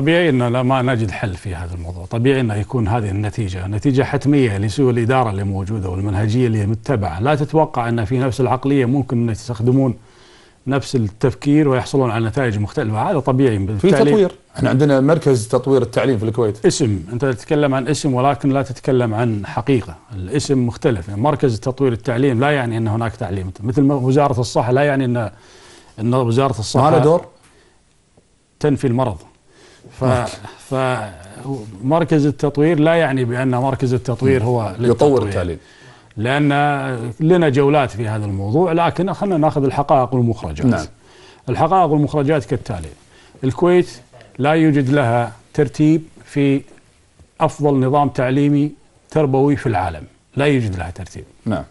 طبيعي أن لا ما نجد حل في هذا الموضوع، طبيعي أن يكون هذه النتيجة نتيجة حتمية لسوء الإدارة اللي موجودة والمنهجية اللي متبعة. لا تتوقع أن في نفس العقلية ممكن أن يستخدمون نفس التفكير ويحصلون على نتائج مختلفة، هذا طبيعي. في تطوير، احنا عندنا مركز تطوير التعليم في الكويت. اسم، أنت تتكلم عن اسم ولكن لا تتكلم عن حقيقة، الاسم مختلف، يعني مركز تطوير التعليم لا يعني أن هناك تعليم، مثل ما وزارة الصحة لا يعني أن وزارة الصحة ما له دور تنفي المرض. فمركز التطوير لا يعني بأن مركز التطوير هو يطور التعليم، لأن لنا جولات في هذا الموضوع، لكن خلينا ناخذ الحقائق والمخرجات. نعم. الحقائق والمخرجات كالتالي: الكويت لا يوجد لها ترتيب في أفضل نظام تعليمي تربوي في العالم، لا يوجد لها ترتيب. نعم.